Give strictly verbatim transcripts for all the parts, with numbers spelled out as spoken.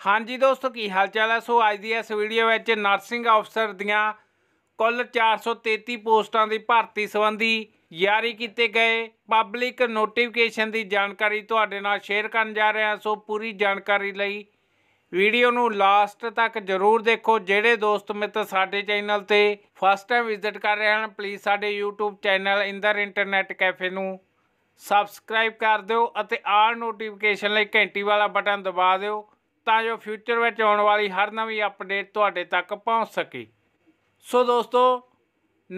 हाँ जी दोस्तों, की हाल चाल है। सो अज की इस वीडियो में नर्सिंग अफसर दियाँ कुल चार सौ तेती पोस्टां की भर्ती संबंधी जारी किए गए पब्लिक नोटिफिकेशन की जानकारी तुहाडे नाल शेयर करन जा रहे हैं। सो पूरी जानकारी लई वीडियो नू लास्ट तक जरूर देखो। जिहड़े दोस्त मित्र साडे चैनल ते फस्ट टाइम विजिट कर रहे हैं, प्लीज़ साडे YouTube channel Inder internet cafe नू सबसक्राइब कर दिओ अते आल नोटिफिकेशन लई घंटी वाला बटन दबा दिओ तां जो फ्यूचर विच आउण वाली हर नवीं अपडेट तुहाडे तक पहुँच सके। सो दोस्तों,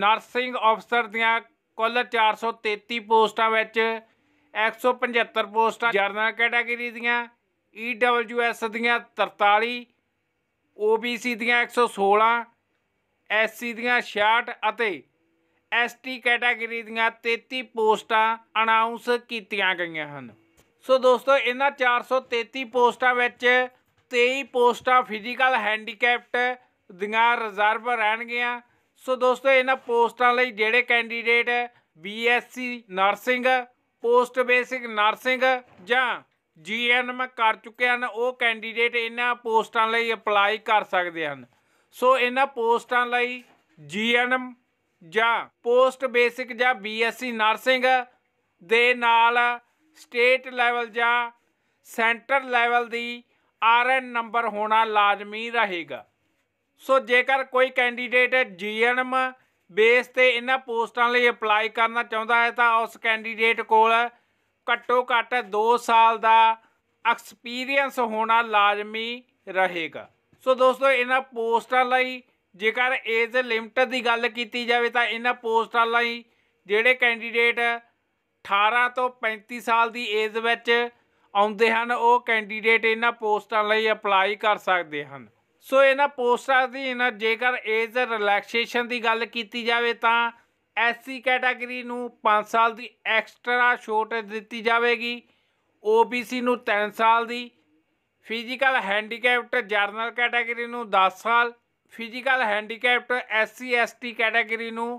नर्सिंग अफसर दियां कुल चार सौ तेती पोस्टां विच एक सौ पंजहत्तर पोस्टां जरनल कैटागरी दियां, ई डबल्यू एस दियां तरताली, ओ बी सी दियां एक सौ सोलह, एस सी दियां छियाठ अते एस टी कैटागरी दियां तेती पोस्टां अनाउंस कीतियां गईयां हन। सो दोस्तों, इन्हां चार सौ तेती पोस्टां विच तेई पोस्टां फिजिकल हैंडीकैप्ट दियां रिजर्व रहणगियां। सो दोस्तों, इन्हां पोस्टां लई जिहड़े candidate B S C nursing, post basic nursing जां जी एन एम कर चुके हैं, वो कैंडीडेट इन्हां पोस्टां लई अपलाई कर सकदे हन। सो इन्हां पोस्टां लई जी एन एम जां पोस्ट बेसिक जां बी एस सी नर्सिंग दे नाल स्टेट लैवल जां सेंटर लैवल दी आर एन नंबर होना लाजमी रहेगा। सो जेकर कोई candidate G N M base ते इन्हां पोस्टां लई अपलाई करना चाहुंदा है तां उस कैंडीडेट कोल घट्टो घट्ट दो साल दा एक्सपीरियंस होना लाजमी रहेगा। सो दोस्तों, इन्हां पोस्टां लई जेकर एज लिमिट दी गल कीती जावे तां इन्हां पोस्टां लई जिहड़े कैंडीडेट अठारह तो पैंती साल दी एज विच आउंदे हन वो कैंडीडेट इन्हां पोस्टां लई अपलाई कर सकदे हन। सो इन्हां पोस्टां अधीन जेकर एज रिलैक्सेशन की गल की जाए तो एस सी कैटागरी नूं पाँच साल की एक्सट्रा छूट दी जाएगी, ओ बी सी नूं तीन साल की, फिजिकल हैंडीकैप्ट जरनल कैटागरी नूं दस साल, physical handicapped S C S T category नूं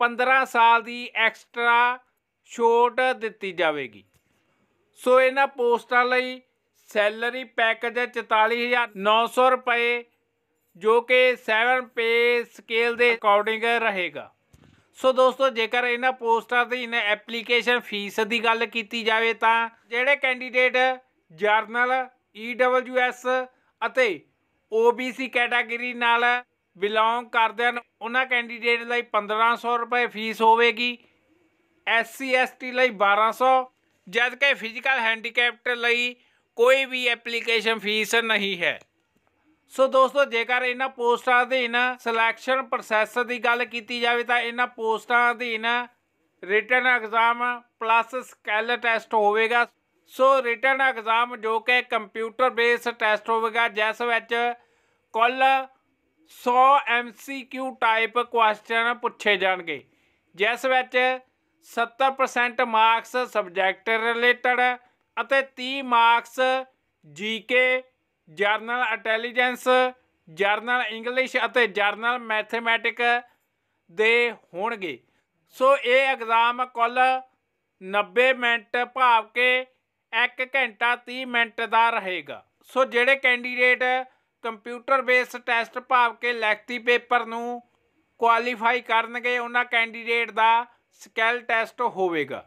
पंद्रह साल की एक्सट्रा छूट दी जाएगी। सो इन्हां पोस्टां लई सैलरी पैकेज चौताली हज़ार नौ सौ रुपये जो कि सैवन पे स्केल के अकॉर्डिंग रहेगा। सो दोस्तों, जेकर इन्हां पोस्टां अधीन एप्लीकेशन फीस की गल की जाए तो जिहड़े candidate general, E W S अते ओ बी सी कैटागरी नाल बिलोंग करदे हन उन्हां कैंडीडेट लई पंद्रह सौ रुपये फीस होगी, एस सी एस टी लई बारह सौ, जबकि फिजिकल हैंडीकैप्ट लई कोई भी एप्लीकेशन फीस नहीं है। सो दोस्तों, जेकर इन्हां पोस्टां अधीन सिलैक्शन प्रोसैस की गल की जाए तो इन्हां पोस्टां अधीन written exam plus skill test होगा। सो रिटन एग्जाम जो कि कंप्यूटर बेस टैसट होगा जिस विच कुल सौ M C Q type question पूछे जाएंगे, जिस विच सत्तर परसेंट मार्क्स सबजैक्ट रिलेटड अते तीस marks G K, general intelligence, general English अते जरनल मैथमैटिक दे होणगे। सो ये एग्ज़ाम कुल नब्बे मिनट भाव के एक घंटा तीस मिनट का रहेगा। सो जेडे कैंडीडेट कंप्यूटर बेस टैसट भाव के लैखती पेपर नूं क्वालीफाई करनगे उन्हां कैंडीडेट का स्किल टैसट होवेगा।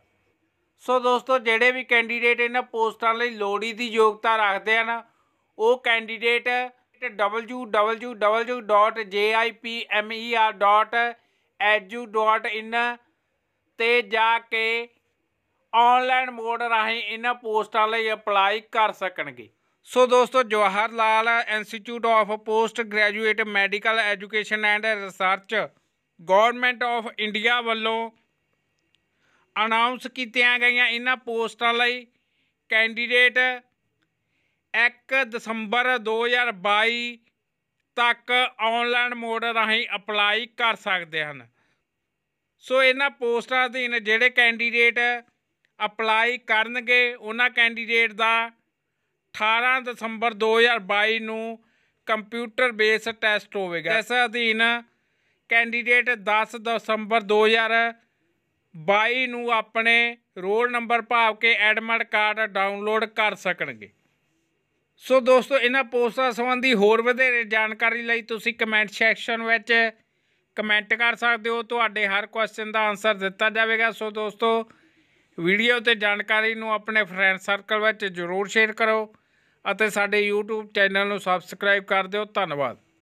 सो so, दोस्तों, जेडे भी कैंडीडेट इन्हां पोस्टां लई लोड़ी दी योग्यता रखते हैं वो candidate W W W dot J I P M E R dot H U dot in ते जाके ऑनलाइन मोड राही इन्हां पोस्टां लई अपलाई कर सकणगे। सो so, दोस्तों, Jawahar Lal institute of post graduate medical education and research government of India वालों अनाउंस कीतियां गईयां इन्हां पोस्टां लई कैंडीडेट एक दसंबर दो हज़ार बाई तक ऑनलाइन मोड राही अपलाई कर सकते हैं। सो इन्हां पोस्टां अधीन जिहड़े कैंडीडेट अपलाई करनगे उन्हां कैंडीडेट का अठारह दसंबर दो हज़ार बाई नूं कंप्यूटर बेस टैसट होगा। इस अधीन कैंडीडेट दस दसंबर दो हज़ार बाई नूं अपने रोल नंबर भाव के एडमिट कार्ड डाउनलोड कर सकणगे। सो दोस्तों इन्हां पोस्टां संबंधी होर वधेरे जानकारी लई तुसीं कमेंट सैक्शन विच कमेंट कर सकते हो, तुहाडे हर क्वेश्चन का आंसर दिता जाएगा। सो दोस्तों वीडियो ते जानकारी नूं अपने फ्रेंड सर्कल विच जरूर शेयर करो और साडे यूट्यूब चैनल नूं सबसक्राइब कर दिओ। धन्यवाद।